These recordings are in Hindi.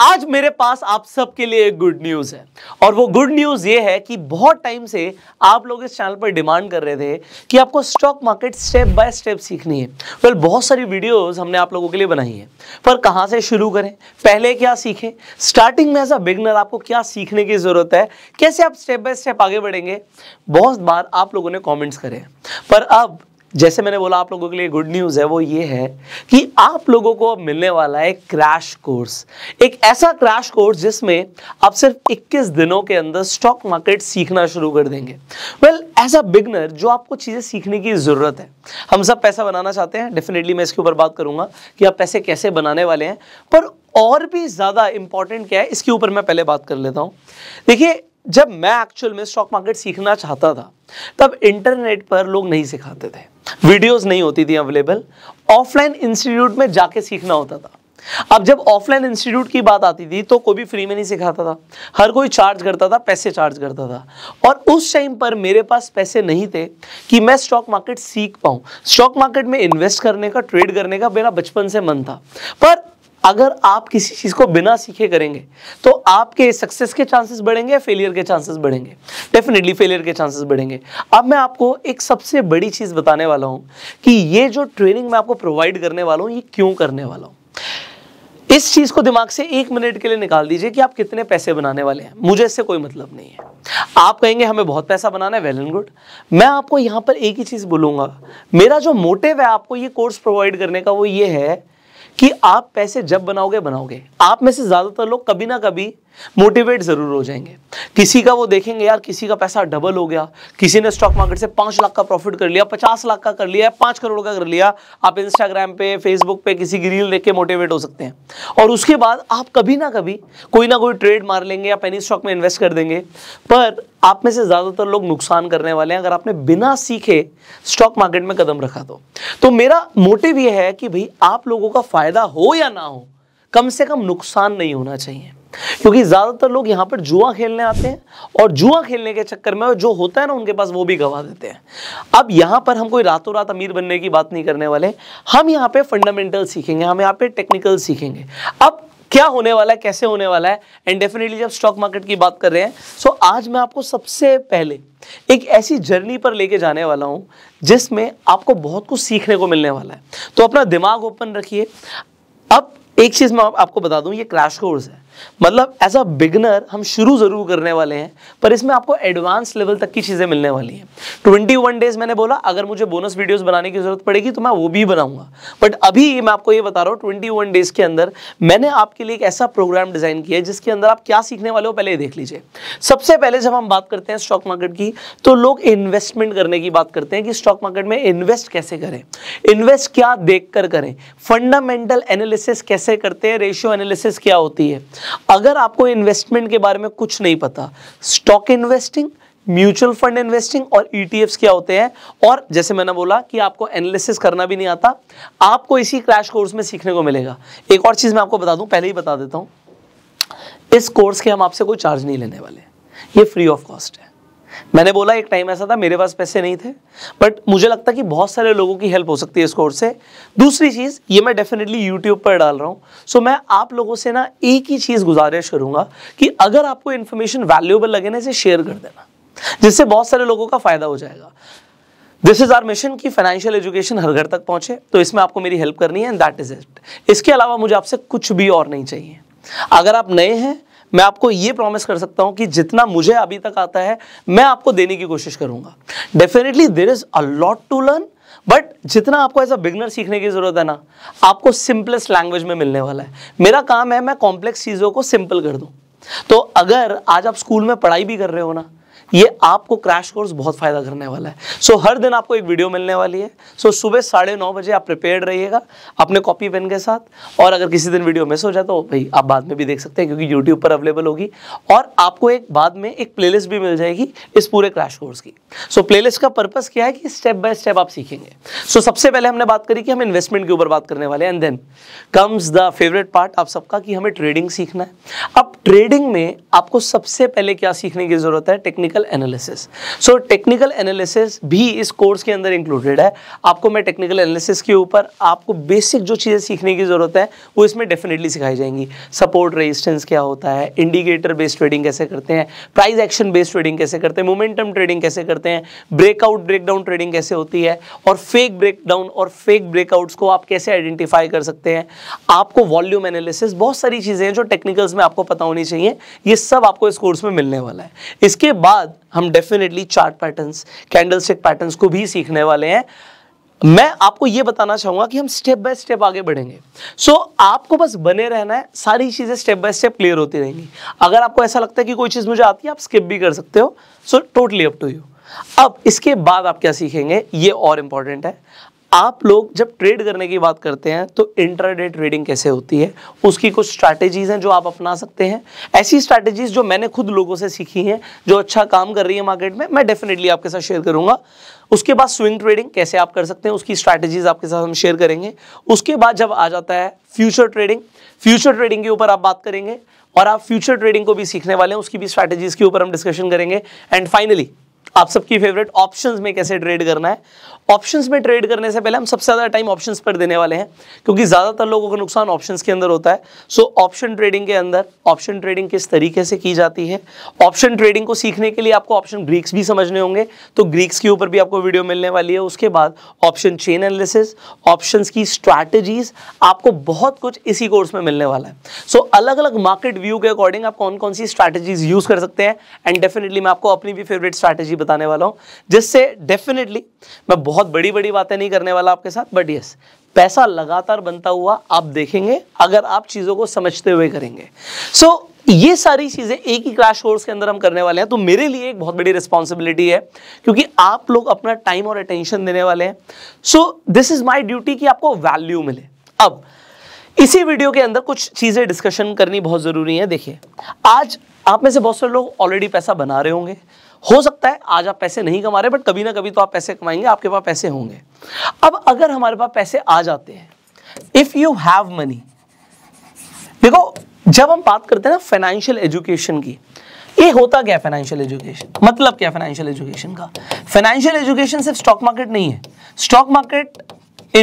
आज मेरे पास आप सबके लिए एक गुड न्यूज़ है और वो गुड न्यूज़ ये है कि बहुत टाइम से आप लोग इस चैनल पर डिमांड कर रहे थे कि आपको stock market step by step सीखनी है। बहुत सारी वीडियोस हमने आप लोगों के लिए बनाई है, पर कहाँ से शुरू करें, पहले क्या सीखें, स्टार्टिंग में एज अ बिगनर आपको क्या सीखने की ज़रूरत है, कैसे आप स्टेप बाय स्टेप आगे बढ़ेंगे, बहुत बार आप लोगों ने कॉमेंट्स करे। पर अब जैसे मैंने बोला आप लोगों के लिए गुड न्यूज़ है, वो ये है कि आप लोगों को मिलने वाला है क्रैश कोर्स, एक ऐसा क्रैश कोर्स जिसमें आप सिर्फ 21 दिनों के अंदर स्टॉक मार्केट सीखना शुरू कर देंगे। एज अ बिगनर जो आपको चीज़ें सीखने की ज़रूरत है, हम सब पैसा बनाना चाहते हैं, डेफिनेटली मैं इसके ऊपर बात करूंगा कि आप पैसे कैसे बनाने वाले हैं, पर और भी ज़्यादा इम्पॉर्टेंट क्या है इसके ऊपर मैं पहले बात कर लेता हूँ। देखिए, जब मैं एक्चुअल में स्टॉक मार्केट सीखना चाहता था तब इंटरनेट पर लोग नहीं सिखाते थे, वीडियोस नहीं होती थी अवेलेबल, ऑफलाइन इंस्टीट्यूट में जाके सीखना होता था। अब जब ऑफलाइन इंस्टीट्यूट की बात आती थी तो कोई भी फ्री में नहीं सिखाता था, हर कोई चार्ज करता था, पैसे चार्ज करता था, और उस टाइम पर मेरे पास पैसे नहीं थे कि मैं स्टॉक मार्केट सीख पाऊँ। स्टॉक मार्केट में इन्वेस्ट करने का, ट्रेड करने का मेरा बचपन से मन था, पर अगर आप किसी चीज़ को बिना सीखे करेंगे तो आपके सक्सेस के चांसेस बढ़ेंगे या फेलियर के चांसेस बढ़ेंगे? डेफिनेटली फेलियर के चांसेस बढ़ेंगे। अब मैं आपको एक सबसे बड़ी चीज़ बताने वाला हूँ कि ये जो ट्रेनिंग मैं आपको प्रोवाइड करने वाला हूँ, ये क्यों करने वाला हूँ। इस चीज़ को दिमाग से 1 मिनट के लिए निकाल दीजिए कि आप कितने पैसे बनाने वाले हैं, मुझे इससे कोई मतलब नहीं है। आप कहेंगे हमें बहुत पैसा बनाना है, वेल एंड गुड। मैं आपको यहाँ पर एक ही चीज़ बोलूँगा, मेरा जो मोटिव है आपको ये कोर्स प्रोवाइड करने का वो ये है कि आप पैसे जब बनाओगे, आप में से ज़्यादातर लोग कभी ना कभी मोटिवेट ज़रूर हो जाएंगे। किसी का वो देखेंगे यार किसी का पैसा डबल हो गया, किसी ने स्टॉक मार्केट से 5 लाख का प्रॉफिट कर लिया, 50 लाख का कर लिया, 5 करोड़ का कर लिया। आप इंस्टाग्राम पे, फेसबुक पे किसी की रील देख के मोटिवेट हो सकते हैं और उसके बाद आप कभी ना कभी कोई ना कोई ट्रेड मार लेंगे या पेनी स्टॉक में इन्वेस्ट कर देंगे। पर आप में से ज़्यादातर लोग नुकसान करने वाले हैं अगर आपने बिना सीखे स्टॉक मार्केट में कदम रखा तो मेरा मोटिव ये है कि भाई आप लोगों का फ़ायदा हो या ना हो, कम से कम नुकसान नहीं होना चाहिए, क्योंकि ज़्यादातर लोग यहाँ पर जुआ खेलने आते हैं और जुआ खेलने के चक्कर में जो होता है ना उनके पास वो भी गंवा देते हैं। अब यहाँ पर हम कोई रातों रात अमीर बनने की बात नहीं करने वाले, हम यहाँ पे फंडामेंटल सीखेंगे, हम यहाँ पे टेक्निकल सीखेंगे। अब क्या होने वाला है, कैसे होने वाला है, एंड डेफिनेटली जब स्टॉक मार्केट की बात कर रहे हैं सो आज मैं आपको सबसे पहले एक ऐसी जर्नी पर लेके जाने वाला हूँ जिसमें आपको बहुत कुछ सीखने को मिलने वाला है, तो अपना दिमाग ओपन रखिए। अब एक चीज़ मैं आपको बता दूं, ये क्रैश कोर्स है, मतलब एज अ बिगनर हम शुरू ज़रूर करने वाले हैं पर इसमें आपको एडवांस लेवल तक की चीज़ें मिलने वाली हैं। 21 डेज़ मैंने बोला अगर मुझे बोनस वीडियोस बनाने की ज़रूरत पड़ेगी तो मैं वो भी बनाऊंगा, बट अभी मैं आपको ये बता रहा हूँ 21 डेज़ के अंदर मैंने आपके लिए एक ऐसा प्रोग्राम डिज़ाइन किया है जिसके अंदर आप क्या सीखने वाले हो पहले देख लीजिए। सबसे पहले जब हम बात करते हैं स्टॉक मार्केट की तो लोग इन्वेस्टमेंट करने की बात करते हैं कि स्टॉक मार्केट में इन्वेस्ट कैसे करें, इन्वेस्ट क्या देख कर करें, फंडामेंटल एनालिसिस कैसे करते हैं, रेशियो एनालिसिस क्या होती है। अगर आपको इन्वेस्टमेंट के बारे में कुछ नहीं पता, stock investing, mutual fund investing और ETFs क्या होते हैं, और जैसे मैंने बोला कि आपको एनालिसिस करना भी नहीं आता, आपको इसी क्रैश कोर्स में सीखने को मिलेगा। एक और चीज़ मैं आपको बता दूं, पहले ही बता देता हूं, इस कोर्स के हम आपसे कोई चार्ज नहीं लेने वाले, ये फ्री ऑफ कॉस्ट है। मैंने बोला एक टाइम ऐसा था मेरे पास पैसे नहीं थे, बट मुझे लगता कि बहुत सारे लोगों की हेल्प हो सकती है इस कोर्स से। दूसरी चीज़, ये मैं डेफिनेटली YouTube पर डाल रहा हूँ, सो मैं आप लोगों से ना एक ही चीज़ गुजारिश करूँगा कि अगर आपको इन्फॉर्मेशन वैल्यूएबल लगे ना इसे शेयर कर देना, जिससे बहुत सारे लोगों का फ़ायदा हो जाएगा। दिस इज़ आवर मिशन कि फाइनेंशियल एजुकेशन हर घर तक पहुँचे, तो इसमें आपको मेरी हेल्प करनी है एंड दैट इज़ इट। इसके अलावा मुझे आपसे कुछ भी और नहीं चाहिए। अगर आप नए हैं, मैं आपको ये प्रॉमिस कर सकता हूँ कि जितना मुझे अभी तक आता है मैं आपको देने की कोशिश करूँगा। Definitely there is a lot to learn, but जितना आपको एज अ बिगनर सीखने की ज़रूरत है ना, आपको सिंपलेस्ट लैंग्वेज में मिलने वाला है। मेरा काम है मैं कॉम्प्लेक्स चीज़ों को सिंपल कर दूँ। तो अगर आज आप स्कूल में पढ़ाई भी कर रहे हो ना, ये आपको क्रैश कोर्स बहुत फ़ायदा करने वाला है। सो हर दिन आपको एक वीडियो मिलने वाली है। सो सुबह 9:30 बजे आप प्रिपेयर्ड रहिएगा अपने कॉपी पेन के साथ, और अगर किसी दिन वीडियो मिस हो जाए तो भाई आप बाद में भी देख सकते हैं क्योंकि यूट्यूब पर अवेलेबल होगी, और आपको एक बाद में एक प्लेलिस्ट भी मिल जाएगी इस पूरे क्रैश कोर्स की। सो प्लेलिस्ट का पर्पस क्या है कि स्टेप बाय स्टेप आप सीखेंगे। सो सबसे पहले हमने बात करी कि हम इन्वेस्टमेंट के ऊपर बात करने वाले हैं, and then comes the favourite part आप सबका कि हमें ट्रेडिंग सीखना है। अब ट्रेडिंग में आपको सबसे पहले क्या सीखने की ज़रूरत है, technical technical analysis. So technical analysis भी इस कोर्स के अंदर इंक्लूडेड है। आपको मैं टेक्निकल एनालिसिस के ऊपर आपको बेसिक जो चीज़ें सीखने की ज़रूरत है वो इसमें डेफिनेटली सिखाई जाएंगी। सपोर्ट रेजिस्टेंस क्या होता है, इंडिकेटर बेस्ड ट्रेडिंग कैसे करते हैं, प्राइस एक्शन बेस्ड ट्रेडिंग कैसे करते हैं, मोमेंटम ट्रेडिंग कैसे करते हैं, ब्रेकआउट ब्रेकडाउन ट्रेडिंग कैसे होती है, और फेक ब्रेकडाउन और फेक ब्रेकआउट्स को आप कैसे आइडेंटिफाई कर सकते हैं। आपको वॉल्यूम एनालिसिस, बहुत सारी चीज़ें हैं जो टेक्निकल्स में आपको पता होनी चाहिए, ये सब आपको इस कोर्स में मिलने वाला है। इसके बाद हम definitely chart patterns, candlestick patterns को भी सीखने वाले हैं। मैं आपको ये बताना चाहूँगा कि हम स्टेप बाय स्टेप आगे बढ़ेंगे। सो आपको बस बने रहना है, सारी चीज़ें स्टेप बाय स्टेप क्लियर होती रहेंगी। अगर आपको ऐसा लगता है कि कोई चीज़ मुझे आती है, आप स्किप भी कर सकते हो। So totally up to you. अब इसके बाद आप क्या सीखेंगे, ये और इम्पॉर्टेंट है। आप लोग जब ट्रेड करने की बात करते हैं तो इंट्राडे ट्रेडिंग कैसे होती है, उसकी कुछ स्ट्रैटेजीज़ हैं जो आप अपना सकते हैं। ऐसी स्ट्रैटेजीज़ जो मैंने खुद लोगों से सीखी हैं, जो अच्छा काम कर रही है मार्केट में, मैं डेफिनेटली आपके साथ शेयर करूंगा। उसके बाद स्विंग ट्रेडिंग कैसे आप कर सकते हैं, उसकी स्ट्रैटेजीज़ आपके साथ हम शेयर करेंगे। उसके बाद जब आ जाता है फ्यूचर ट्रेडिंग, फ्यूचर ट्रेडिंग के ऊपर आप बात करेंगे और आप फ्यूचर ट्रेडिंग को भी सीखने वाले हैं, उसकी भी स्ट्रैटेजीज़ के ऊपर हम डिस्कशन करेंगे। एंड फाइनली आप सबकी फेवरेट, ऑप्शंस में कैसे ट्रेड करना है। ऑप्शंस में ट्रेड करने से पहले हम सबसे ज़्यादा टाइम ऑप्शंस पर देने वाले हैं, क्योंकि ज़्यादातर लोगों का नुकसान ऑप्शंस के अंदर होता है। सो ऑप्शन ट्रेडिंग के अंदर ऑप्शन ट्रेडिंग किस तरीके से की जाती है, ऑप्शन ट्रेडिंग को सीखने के लिए आपको ऑप्शन ग्रीक्स भी समझने होंगे, तो ग्रीक्स के ऊपर भी आपको वीडियो मिलने वाली है। उसके बाद ऑप्शन चेन एनालिसिस, ऑप्शंस की स्ट्रैटेजीज, आपको बहुत कुछ इसी कोर्स में मिलने वाला है। सो अलग अलग मार्केट व्यू के अकॉर्डिंग आप कौन कौन सी स्ट्रैटेजीज यूज़ कर सकते हैं, एंड डेफिनेटली मैं आपको अपनी भी फेवरेट स्ट्रैटेजी बताने वाला हूं, जिससे डेफिनेटली मैं बहुत बड़ी बातें नहीं करने वाला आपके साथ, बट यस पैसा लगातार बनता हुआ आप देखेंगे अगर आप चीजों को समझते हुए करेंगे। सो ये सारी चीज़ें एक ही क्रैश कोर्स के अंदर हम करने वाले हैं, तो मेरे लिए एक बहुत बड़ी रिस्पॉन्सिबिलिटी है, क्योंकि आप लोग अपना टाइम और अटेंशन देने वाले हैं। So this is my duty कि आपको वैल्यू मिले। अब इसी वीडियो के अंदर कुछ चीज़ें डिस्कशन करनी बहुत ज़रूरी है। देखिए, आज आप में से बहुत सारे लोग ऑलरेडी पैसा बना रहे होंगे, हो सकता है आज आप पैसे नहीं कमा रहे, बट कभी ना कभी तो आप पैसे कमाएंगे, आपके पास पैसे होंगे। अब अगर हमारे पास पैसे आ जाते हैं, इफ़ यू हैव मनी, देखो जब हम बात करते हैं ना फाइनेंशियल एजुकेशन की, ये होता क्या है फाइनेंशियल एजुकेशन, मतलब क्या है फाइनेंशियल एजुकेशन का। फाइनेंशियल एजुकेशन सिर्फ स्टॉक मार्केट नहीं है, स्टॉक मार्केट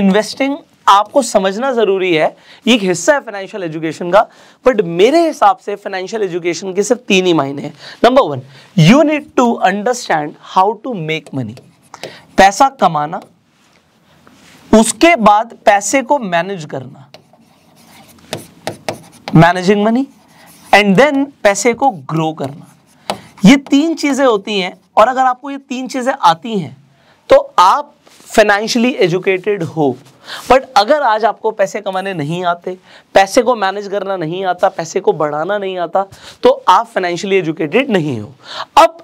इन्वेस्टिंग आपको समझना ज़रूरी है, ये एक हिस्सा है फाइनेंशियल एजुकेशन का, बट मेरे हिसाब से फाइनेंशियल एजुकेशन के सिर्फ 3 ही मायने हैं। Number 1, you need to understand how to make money, पैसा कमाना, उसके बाद पैसे को मैनेज करना, मैनेजिंग मनी, एंड देन पैसे को ग्रो करना। ये 3 चीज़ें होती हैं, और अगर आपको ये 3 चीज़ें आती हैं तो आप फाइनेंशियली एजुकेटेड हो। बट अगर आज आपको पैसे कमाने नहीं आते, पैसे को मैनेज करना नहीं आता, पैसे को बढ़ाना नहीं आता, तो आप फाइनेंशियली एजुकेटेड नहीं हो। अब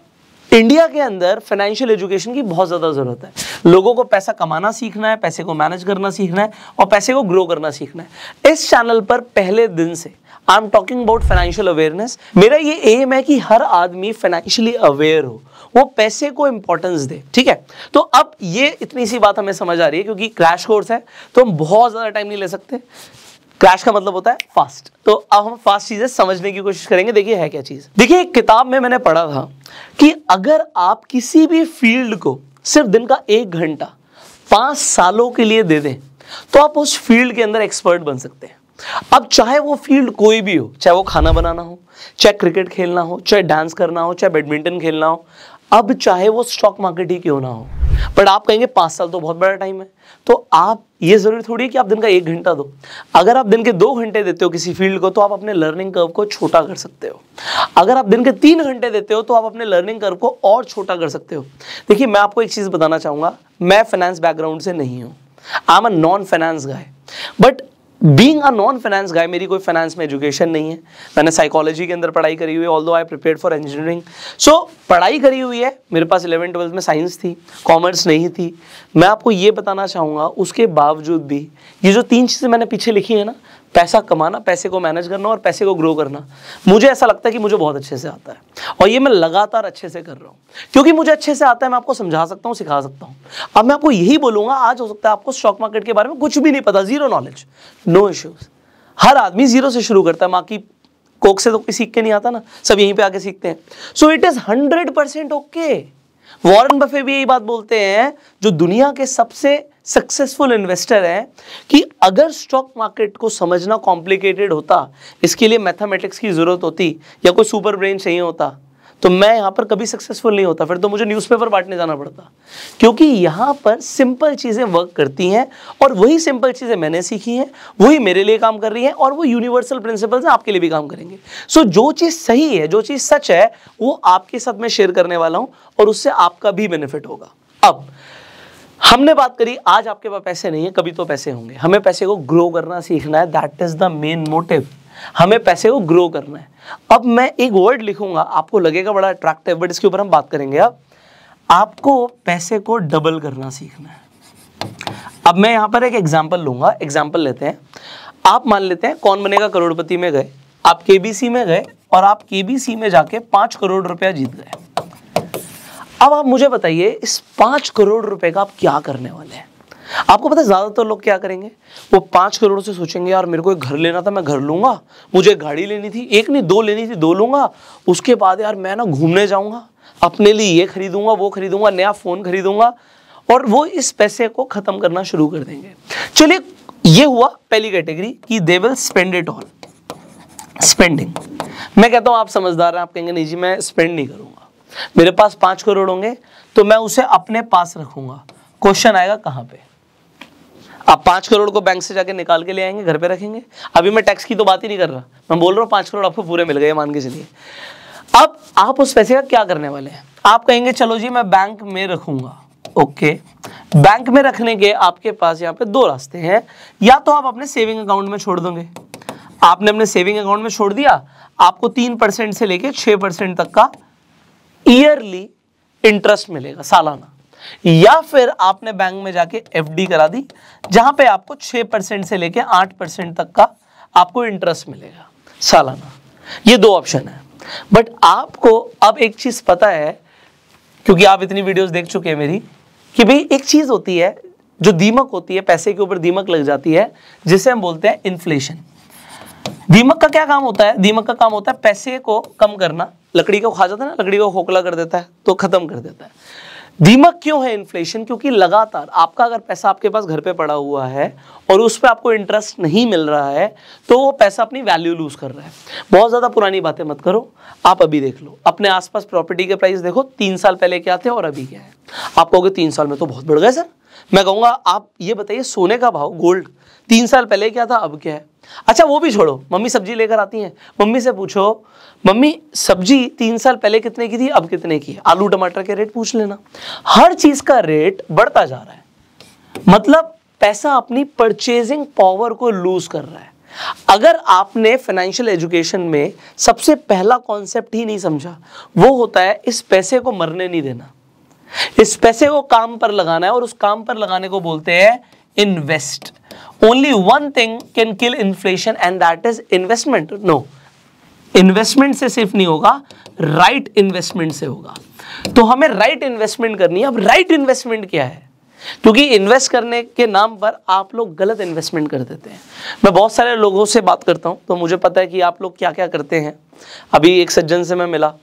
इंडिया के अंदर फाइनेंशियल एजुकेशन की बहुत ज़्यादा ज़रूरत है। लोगों को पैसा कमाना सीखना है, पैसे को मैनेज करना सीखना है, और पैसे को ग्रो करना सीखना है। इस चैनल पर पहले दिन से I am talking about financial awareness. मेरा ये एम है कि हर आदमी फाइनेंशियली अवेयर हो, वो पैसे को इंपॉर्टेंस दे, ठीक है। तो अब ये इतनी सी बात हमें समझ आ रही है, क्योंकि क्रैश कोर्स है तो हम बहुत ज़्यादा टाइम नहीं ले सकते। क्रैश का मतलब होता है फास्ट, तो अब हम फास्ट चीज़ें समझने की कोशिश करेंगे। देखिए है क्या चीज़। देखिए, एक किताब में मैंने पढ़ा था कि अगर आप किसी भी फील्ड को सिर्फ दिन का 1 घंटा 5 सालों के लिए दे दें तो आप उस फील्ड के अंदर एक्सपर्ट बन सकते हैं। अब चाहे वो फील्ड कोई भी हो, चाहे वो खाना बनाना हो, चाहे क्रिकेट खेलना हो, चाहे डांस करना हो, चाहे बैडमिंटन खेलना हो, अब चाहे वो स्टॉक मार्केट ही क्यों ना हो, बट आप कहेंगे 5 साल तो बहुत बड़ा टाइम है। तो आप ये ज़रूरी थोड़ी है कि आप दिन का 1 घंटा दो। अगर आप दिन के 2 घंटे देते हो किसी फील्ड को, तो आप अपने लर्निंग कर्व को छोटा कर सकते हो। अगर आप दिन के 3 घंटे देते हो तो आप अपने लर्निंग कर्व को और छोटा कर सकते हो। देखिए, मैं आपको एक चीज़ बताना चाहूँगा, मैं फाइनेंस बैकग्राउंड से नहीं हूँ, I am a non finance guy, but being a non finance guy मेरी कोई फाइनेंस में एजुकेशन नहीं है। मैंने साइकोलॉजी के अंदर पढ़ाई करी हुई है, although I prepared for engineering. So पढ़ाई करी हुई है, मेरे पास 11th 12th में साइंस थी, कॉमर्स नहीं थी। मैं आपको ये बताना चाहूँगा, उसके बावजूद भी ये जो 3 चीज़ें मैंने पीछे लिखी है ना, पैसा कमाना, पैसे को मैनेज करना और पैसे को ग्रो करना, मुझे ऐसा लगता है कि मुझे बहुत अच्छे से आता है, और ये मैं लगातार अच्छे से कर रहा हूँ। क्योंकि मुझे अच्छे से आता है, मैं आपको समझा सकता हूँ, सिखा सकता हूँ। अब मैं आपको यही बोलूँगा, आज हो सकता है आपको स्टॉक मार्केट के बारे में कुछ भी नहीं पता, जीरो नॉलेज, नो इश्यूज। हर आदमी जीरो से शुरू करता है, माँ की कोक से तो कोई सीख के नहीं आता ना, सब यहीं पे आके सीखते हैं। So it is 100% okay. Warren Buffett भी यही बात बोलते हैं, जो दुनिया के सबसे सक्सेसफुल इन्वेस्टर हैं, कि अगर स्टॉक मार्केट को समझना कॉम्प्लिकेटेड होता, इसके लिए मैथमेटिक्स की जरूरत होती या कोई सुपर ब्रेन चाहिए होता, तो मैं यहाँ पर कभी सक्सेसफुल नहीं होता। फिर तो मुझे न्यूज़पेपर बांटने जाना पड़ता, क्योंकि यहाँ पर सिंपल चीज़ें वर्क करती हैं और वही सिंपल चीज़ें मैंने सीखी हैं, वही मेरे लिए काम कर रही हैं और वो यूनिवर्सल प्रिंसिपल्स हैं, आपके लिए भी काम करेंगे। सो जो चीज़ सही है, जो चीज़ सच है, वो आपके साथ मैं शेयर करने वाला हूँ और उससे आपका भी बेनिफिट होगा। अब हमने बात करी, आज आपके पास पैसे नहीं है, कभी तो पैसे होंगे। हमें पैसे को ग्रो करना सीखना है, that is the main motive. हमें पैसे को ग्रो करना है। अब मैं एक वर्ड लिखूंगा, आपको लगेगा बड़ा अट्रैक्टिव, बट इसके ऊपर हम बात करेंगे। अब आपको पैसे को डबल करना सीखना है। अब मैं यहाँ पर एक एग्जाम्पल लूंगा, एग्जाम्पल लेते हैं। आप मान लेते हैं कौन बनेगा करोड़पति में गए, आप केबीसी में गए और आप केबीसी में जाके 5 करोड़ रुपया जीत गए। अब आप मुझे बताइए, इस 5 करोड़ रुपए का आप क्या करने वाले हैं? आपको पता है ज़्यादातर लोग क्या करेंगे, वो 5 करोड़ से सोचेंगे, यार मेरे को एक घर लेना था, मैं घर लूँगा, मुझे गाड़ी लेनी थी, एक नहीं दो लेनी थी, दो लूँगा, उसके बाद यार मैं ना घूमने जाऊँगा, अपने लिए ये खरीदूँगा, वो खरीदूँगा, नया फ़ोन खरीदूँगा, और वो इस पैसे को ख़त्म करना शुरू कर देंगे। चलिए, ये हुआ पहली कैटेगरी कि they will spend it all, spending. मैं कहता हूँ आप समझदार हैं, आप कहेंगे नहीं जी मैं स्पेंड नहीं करूँगा, मेरे पास 5 करोड़ होंगे तो मैं उसे अपने पास रखूँगा। क्वेश्चन आएगा कहाँ पर? आप 5 करोड़ को बैंक से जाके निकाल के ले आएंगे, घर पे रखेंगे। अभी मैं टैक्स की तो बात ही नहीं कर रहा, मैं बोल रहा हूँ 5 करोड़ आपको पूरे मिल गए, मान के चलिए। अब आप उस पैसे का क्या करने वाले हैं? आप कहेंगे चलो जी मैं बैंक में रखूंगा। ओके, बैंक में रखने के आपके पास यहाँ पे 2 रास्ते हैं। या तो आप अपने सेविंग अकाउंट में छोड़ दोगे, आपने अपने सेविंग अकाउंट में छोड़ दिया, आपको 3% से लेकर 6% तक का ईयरली इंटरेस्ट मिलेगा, सालाना। या फिर आपने बैंक में जाके एफडी करा दी, जहां पे आपको 6% से लेके 8% तक का आपको इंटरेस्ट मिलेगा सालाना। ये 2 ऑप्शन है। बट आपको अब एक चीज पता है, क्योंकि आप इतनी वीडियोस देख चुके हैं मेरी, कि भाई एक चीज होती है जो दीमक होती है, पैसे के ऊपर दीमक लग जाती है, जिसे हम बोलते हैं इन्फ्लेशन। दीमक का क्या काम होता है? दीमक का काम होता है पैसे को कम करना। लकड़ी को खा जाता है ना, लकड़ी को खोखला कर देता है, तो खत्म कर देता है। दीमक क्यों है इन्फ्लेशन? क्योंकि लगातार आपका अगर पैसा आपके पास घर पे पड़ा हुआ है और उस पर आपको इंटरेस्ट नहीं मिल रहा है, तो वो पैसा अपनी वैल्यू लूज कर रहा है। बहुत ज़्यादा पुरानी बातें मत करो, आप अभी देख लो, अपने आसपास प्रॉपर्टी के प्राइस देखो, 3 साल पहले क्या थे और अभी क्या है। आप कहोगे 3 साल में तो बहुत बढ़ गए सर। मैं कहूँगा आप ये बताइए, सोने का भाव, गोल्ड, 3 साल पहले क्या था अब क्या है? अच्छा वो भी छोड़ो, मम्मी सब्जी लेकर आती हैं, मम्मी से पूछो मम्मी सब्जी 3 साल पहले कितने की थी, अब कितने की है? आलू टमाटर के रेट पूछ लेना। हर चीज का रेट बढ़ता जा रहा है, मतलब पैसा अपनी परचेजिंग पावर को लूज कर रहा है। अगर आपने फाइनेंशियल एजुकेशन में सबसे पहला कॉन्सेप्ट ही नहीं समझा, वो होता है इस पैसे को मरने नहीं देना, इस पैसे को काम पर लगाना है, और उस काम पर लगाने को बोलते हैं invest. Only one thing can kill inflation and that is investment. No, investment से सिर्फ नहीं होगा, राइट इन्वेस्टमेंट से होगा। तो हमें राइट इन्वेस्टमेंट करनी है। अब राइट इन्वेस्टमेंट क्या है? क्योंकि इन्वेस्ट करने के नाम पर आप लोग गलत इन्वेस्टमेंट कर देते हैं। मैं बहुत सारे लोगों से बात करता हूं, तो मुझे पता है कि आप लोग क्या क्या करते हैं। अभी एक सज्जन से मैं मिला,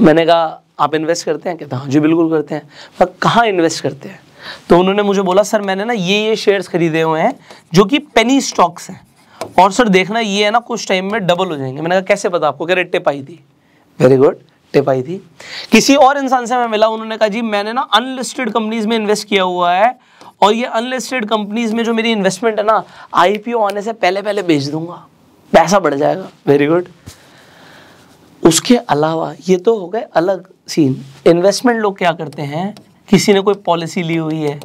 मैंने कहा आप इन्वेस्ट करते हैं? कहता हाँ जी बिल्कुल करते हैं। पर कहाँ इन्वेस्ट करते हैं? तो उन्होंने मुझे बोला सर मैंने ना ये शेयर्स खरीदे हुए हैं जो कि पेनी स्टॉक्स हैं, और सर देखना ये है ना कुछ टाइम में डबल हो जाएंगे। मैंने कहा कैसे पता आपको? कह रहे टिप आई थी। वेरी गुड, टिप आई थी। किसी और इंसान से मैं मिला, उन्होंने कहा जी मैंने ना अनलिस्टेड कंपनीज में इन्वेस्ट किया हुआ है, और ये अनलिस्टेड कंपनीज में जो मेरी इन्वेस्टमेंट है ना IPO आने से पहले पहले बेच दूंगा, पैसा बढ़ जाएगा। Very good. उसके अलावा ये तो हो गए अलग सीन। इन्वेस्टमेंट लोग क्या करते हैं, किसी ने कोई पॉलिसी ली हुई है,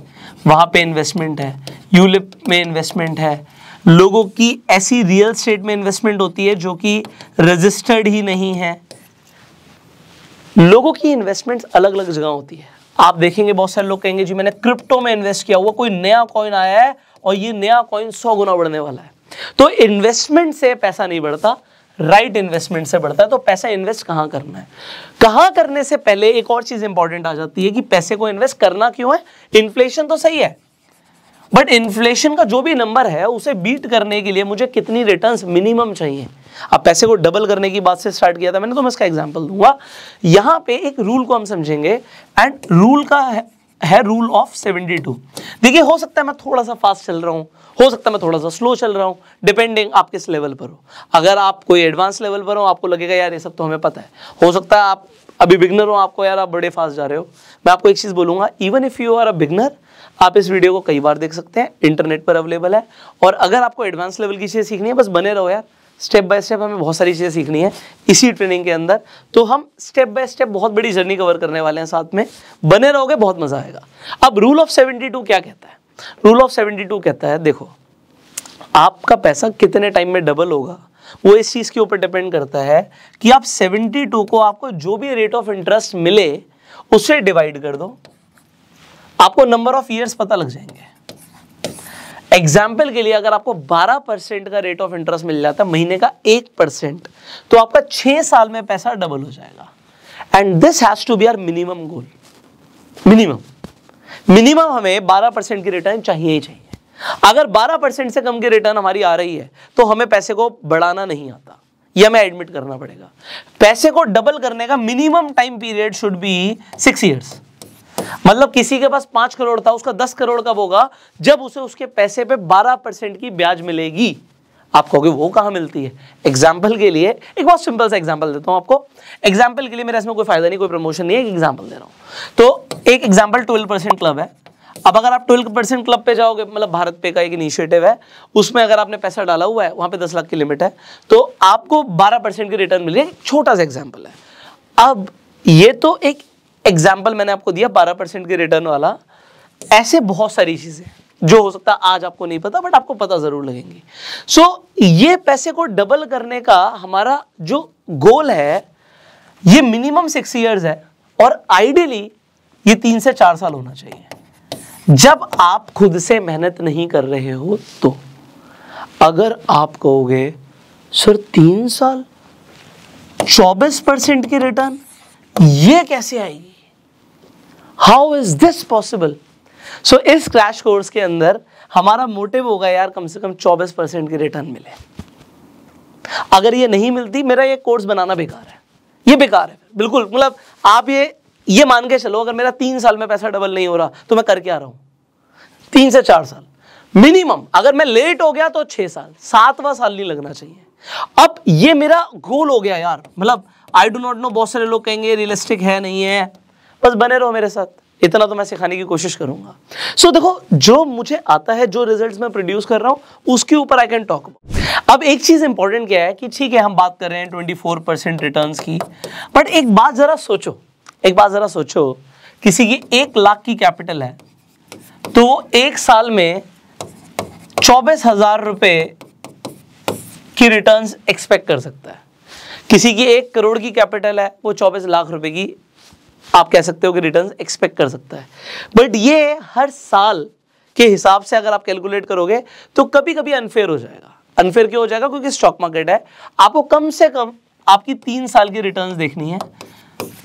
वहाँ पे इन्वेस्टमेंट है, यूलिप में इन्वेस्टमेंट है, लोगों की ऐसी रियल स्टेट में इन्वेस्टमेंट होती है जो कि रजिस्टर्ड ही नहीं है। लोगों की इन्वेस्टमेंट्स अलग अलग जगह होती है। आप देखेंगे बहुत सारे लोग कहेंगे जी मैंने क्रिप्टो में इन्वेस्ट किया हुआ, कोई नया कॉइन आया है और ये नया कॉइन 100 गुना बढ़ने वाला है। तो इन्वेस्टमेंट से पैसा नहीं बढ़ता, राइट इन्वेस्टमेंट से बढ़ता है। तो पैसा इन्वेस्ट कहाँ करना है? कहाँ करने से पहले एक और चीज इंपॉर्टेंट आ जाती है कि पैसे को इन्वेस्ट करना क्यों है। इन्फ्लेशन तो सही है, बट इन्फ्लेशन का जो भी नंबर है उसे बीट करने के लिए मुझे कितनी रिटर्न्स मिनिमम चाहिए? अब पैसे को डबल करने की बात से स्टार्ट किया था मैंने, तो मैं इसका एग्जांपल दूंगा। यहाँ पे एक रूल को हम समझेंगे, एंड रूल का है रूल ऑफ 72। देखिए, हो सकता है मैं थोड़ा सा फास्ट चल रहा हूँ, हो सकता है मैं थोड़ा सा स्लो चल रहा हूँ, डिपेंडिंग आप किस लेवल पर हो। अगर आप कोई एडवांस लेवल पर हो, आपको लगेगा यार ये सब तो हमें पता है। हो सकता है आप अभी बिगनर हो, आपको यार आप बड़े फास्ट जा रहे हो। मैं आपको एक चीज़ बोलूँगा, even if you are a beginner, आप इस वीडियो को कई बार देख सकते हैं, इंटरनेट पर अवेलेबल है। और अगर आपको एडवांस लेवल की चीज़ें सीखनी है, बस बने रहो यार, स्टेप बाय स्टेप हमें बहुत सारी चीज़ें सीखनी है इसी ट्रेनिंग के अंदर। तो हम स्टेप बाय स्टेप बहुत बड़ी जर्नी कवर करने वाले हैं, साथ में बने रहोगे, बहुत मज़ा आएगा। अब रूल ऑफ 72 क्या कहता है? रूल ऑफ 72 कहता है, देखो आपका पैसा कितने टाइम में डबल होगा वो इस चीज़ के ऊपर डिपेंड करता है कि आप 72 को, आपको जो भी रेट ऑफ इंटरेस्ट मिले उससे डिवाइड कर दो, आपको नंबर ऑफ ईयर्स पता लग जाएंगे। एग्जाम्पल के लिए, अगर आपको 12% का रेट ऑफ इंटरेस्ट मिल जाता है, महीने का 1%, तो आपका 6 साल में पैसा डबल हो जाएगा। And this has to be our minimum goal. Minimum हमें 12% की रिटर्न चाहिए ही चाहिए। अगर 12% से कम की रिटर्न हमारी आ रही है तो हमें पैसे को बढ़ाना नहीं आता, यह हमें एडमिट करना पड़ेगा। पैसे को डबल करने का minimum time period should be 6 years. मतलब किसी के पास 5 करोड़ था, उसका 10 करोड़ कब होगा? जब उसे उसके पैसे पे 12% की ब्याज मिलेगी। आप कहोगे वो कहाँ मिलती है? एग्जाम्पल के लिए एक बहुत सिंपल सा एग्जाम्पल देता हूँ आपको। एग्जाम्पल के लिए, मेरा इसमें कोई फायदा नहीं, कोई प्रमोशन नहीं है, एक एग्जाम्पल दे रहा हूँ। तो एक एग्जाम्पल 12% क्लब है। अब अगर आप 12% क्लब पे जाओगे, मतलब भारत पे का एक इनिशिएटिव है, उसमें अगर आपने पैसा डाला हुआ है, वहाँ पे 10 लाख की लिमिट है, तो आपको 12% की रिटर्न मिली है। छोटा सा एग्जाम्पल है। अब ये तो एक एग्जाम्पल मैंने आपको दिया 12% के रिटर्न वाला। ऐसे बहुत सारी चीज़ें जो हो सकता है आज आपको नहीं पता, बट आपको पता ज़रूर लगेंगी। सो ये पैसे को डबल करने का हमारा जो गोल है, ये मिनिमम 6 ईयर्स है, और आइडियली ये 3 से 4 साल होना चाहिए, जब आप खुद से मेहनत नहीं कर रहे हो। तो अगर आप कहोगे सर 3 साल 24% की रिटर्न, ये कैसे आएगी? How is this possible? So इस क्रैश कोर्स के अंदर हमारा मोटिव होगा यार कम से कम 24% की रिटर्न मिले। अगर ये नहीं मिलती, मेरा ये कोर्स बनाना बेकार है, ये बेकार है बिल्कुल। मतलब आप ये मान के चलो, अगर मेरा 3 साल में पैसा डबल नहीं हो रहा तो मैं करके आ रहा हूँ 3 से 4 साल मिनिमम। अगर मैं लेट हो गया तो 6 साल, 7वां साल नहीं लगना चाहिए। अब ये मेरा गोल हो गया यार। मतलब आई डो नॉट नो, बहुत सारे लोग कहेंगे रियलिस्टिक है, नहीं है, बस बने रहो मेरे साथ, इतना तो मैं सिखाने की कोशिश करूंगा। सो देखो, जो मुझे आता है, जो रिजल्ट्स मैं प्रोड्यूस कर रहा हूँ, उसके ऊपर आई कैन टॉक अबाउट। अब एक चीज़ इंपॉर्टेंट क्या है कि ठीक है, हम बात कर रहे हैं 24% रिटर्न्स की, बट एक बात ज़रा सोचो, किसी की 1 लाख की कैपिटल है तो 1 साल में 24,000 रुपये की रिटर्न्स एक्सपेक्ट कर सकता है। किसी की 1 करोड़ की कैपिटल है, वो 24 लाख रुपए की आप कह सकते हो कि रिटर्न्स एक्सपेक्ट कर सकता है। बट ये हर साल के हिसाब से अगर आप कैलकुलेट करोगे तो कभी कभी अनफेयर हो जाएगा। अनफेयर क्यों हो जाएगा? क्योंकि स्टॉक मार्केट है, आपको कम से कम आपकी 3 साल की रिटर्न्स देखनी है,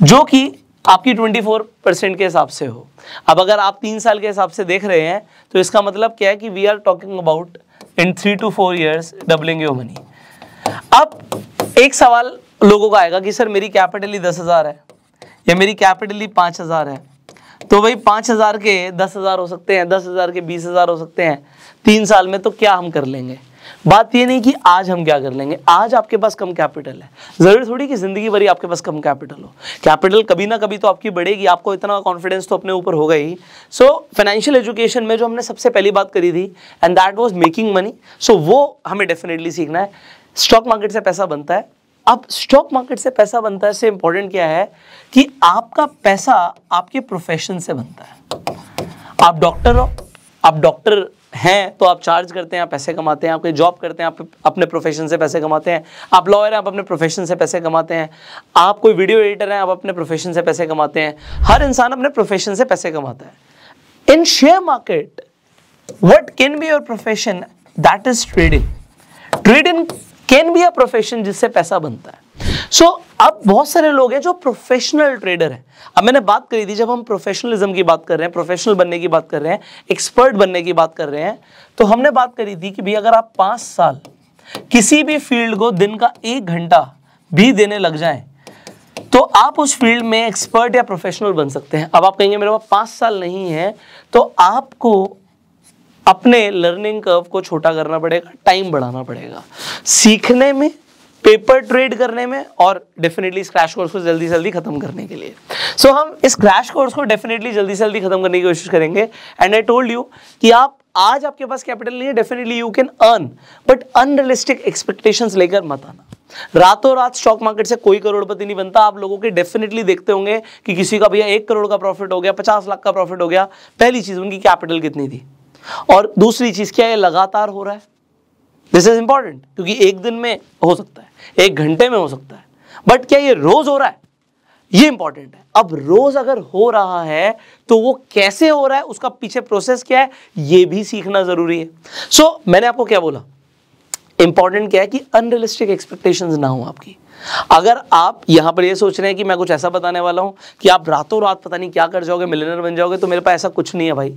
जो कि आपकी 24% के हिसाब से हो। अब अगर आप 3 साल के हिसाब से देख रहे हैं तो इसका मतलब क्या है कि we are talking about in 3 to 4 years doubling your money. अब एक सवाल लोगों का आएगा कि सर मेरी कैपिटल ही 10,000 है, या मेरी कैपिटल ही 5,000 है, तो वही 5,000 के 10,000 हो सकते हैं, 10,000 के 20,000 हो सकते हैं 3 साल में, तो क्या हम कर लेंगे? बात ये नहीं कि आज हम क्या कर लेंगे। आज आपके पास कम कैपिटल है, ज़रूरी थोड़ी कि ज़िंदगी भरी आपके पास कम कैपिटल हो। कैपिटल कभी ना कभी तो आपकी बढ़ेगी, आपको इतना कॉन्फिडेंस तो अपने ऊपर होगा ही। सो फाइनेंशियल एजुकेशन में जो हमने सबसे पहली बात करी थी, and that was making money, so वो हमें डेफिनेटली सीखना है। स्टॉक मार्केट से पैसा बनता है। अब स्टॉक मार्केट से पैसा बनता है से इम्पोर्टेंट क्या है कि आपका पैसा आपके प्रोफेशन से बनता है। आप डॉक्टर हो, आप डॉक्टर हैं तो आप चार्ज करते हैं, आप पैसे कमाते हैं। आप कोई जॉब करते हैं, आप अपने प्रोफेशन से पैसे कमाते हैं। आप लॉयर हैं, आप अपने प्रोफेशन से पैसे कमाते हैं। आप कोई वीडियो एडिटर हैं, आप अपने प्रोफेशन से पैसे कमाते हैं। हर इंसान अपने प्रोफेशन से पैसे कमाता है। In share market, what can be your profession? That is trading. Trading can be a profession जिससे पैसा बनता है। अब बहुत सारे लोग हैं जो प्रोफेशनल ट्रेडर हैं। अब मैंने बात करी थी, जब हम प्रोफेशनलिज्म की बात कर रहे हैं, प्रोफेशनल बनने की बात कर रहे हैं, एक्सपर्ट बनने की बात कर रहे हैं, तो हमने बात करी थी कि भाई अगर आप 5 साल किसी भी फील्ड को दिन का 1 घंटा भी देने लग जाएं तो आप उस फील्ड में एक्सपर्ट या प्रोफेशनल बन सकते हैं। अब आप कहेंगे मेरे पास 5 साल नहीं है, तो आपको अपने लर्निंग कर्व को छोटा करना पड़ेगा, टाइम बढ़ाना पड़ेगा सीखने में, पेपर ट्रेड करने में, और डेफिनेटली इस क्रैश कोर्स को जल्दी से जल्दी खत्म करने के लिए। सो हम इस क्रैश कोर्स को डेफिनेटली जल्दी से जल्दी खत्म करने की कोशिश करेंगे। एंड आई टोल्ड यू कि आप आज आपके पास कैपिटल नहीं है, definitely you can earn, but unrealistic expectations लेकर मत आना। रातों रात स्टॉक मार्केट से कोई करोड़पति नहीं बनता। आप लोगों के डेफिनेटली देखते होंगे कि किसी का भैया 1 करोड़ का प्रॉफिट हो गया, 50 लाख का प्रॉफिट हो गया। पहली चीज उनकी कैपिटल कितनी थी, और दूसरी चीज क्या ये लगातार हो रहा है। दिस इज इंपॉर्टेंट, क्योंकि एक दिन में हो सकता है, 1 घंटे में हो सकता है, बट क्या ये रोज हो रहा है, ये इंपॉर्टेंट है। अब रोज अगर हो रहा है तो वो कैसे हो रहा है, उसका पीछे प्रोसेस क्या है, ये भी सीखना जरूरी है। सो मैंने आपको क्या बोला, इंपॉर्टेंट क्या है कि अनरियलिस्टिक एक्सपेक्टेशंस ना हो आपकी। अगर आप यहाँ पर ये सोच रहे हैं कि मैं कुछ ऐसा बताने वाला हूँ कि आप रातों रात पता नहीं क्या कर जाओगे, मिलियनर बन जाओगे, तो मेरे पास ऐसा कुछ नहीं है भाई।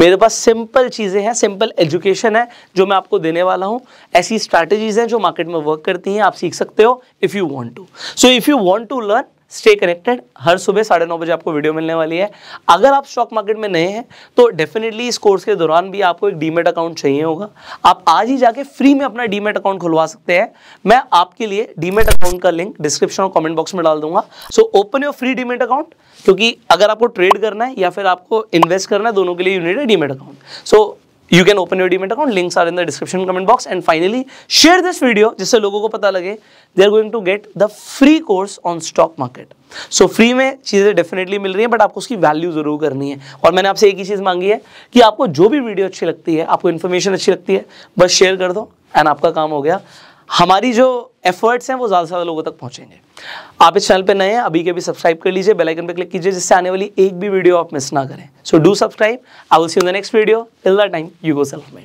मेरे पास सिंपल चीज़ें हैं, सिंपल एजुकेशन है जो मैं आपको देने वाला हूँ। ऐसी स्ट्रैटेजीज हैं जो मार्केट में वर्क करती हैं, आप सीख सकते हो if you want to. So if you want to learn, stay connected. हर सुबह 9:30 बजे आपको वीडियो मिलने वाली है। अगर आप स्टॉक मार्केट में नए हैं तो डेफिनेटली इस कोर्स के दौरान भी आपको एक डीमेट अकाउंट चाहिए होगा। आप आज ही जाके फ्री में अपना डीमेट अकाउंट खुलवा सकते हैं। मैं आपके लिए डीमेट अकाउंट का लिंक डिस्क्रिप्शन और कमेंट बॉक्स में डाल दूंगा। So open your free demat account, क्योंकि अगर आपको ट्रेड करना है या फिर आपको इन्वेस्ट करना है, दोनों के लिए you need a demat account. So You can open your Demat account. Links are in the description, comment box. And finally, share this video जिससे लोगों को पता लगे they are going to get the free course on stock market. So free में चीज़ें definitely मिल रही हैं, बट आपको उसकी value ज़रूर करनी है। और मैंने आपसे एक ही चीज़ मांगी है कि आपको जो भी वीडियो अच्छी लगती है, आपको इन्फॉर्मेशन अच्छी लगती है, बस शेयर कर दो एंड आपका काम हो गया। हमारी जो एफर्ट्स हैं वो ज़्यादा से ज़्यादा लोगों तक पहुँचेंगे। आप इस चैनल पे नए हैं, अभी के भी सब्सक्राइब कर लीजिए, बेल आइकन पे क्लिक कीजिए, जिससे आने वाली एक भी वीडियो आप मिस ना करें। So do subscribe. I will see you in the next video. Till that time, you go self made.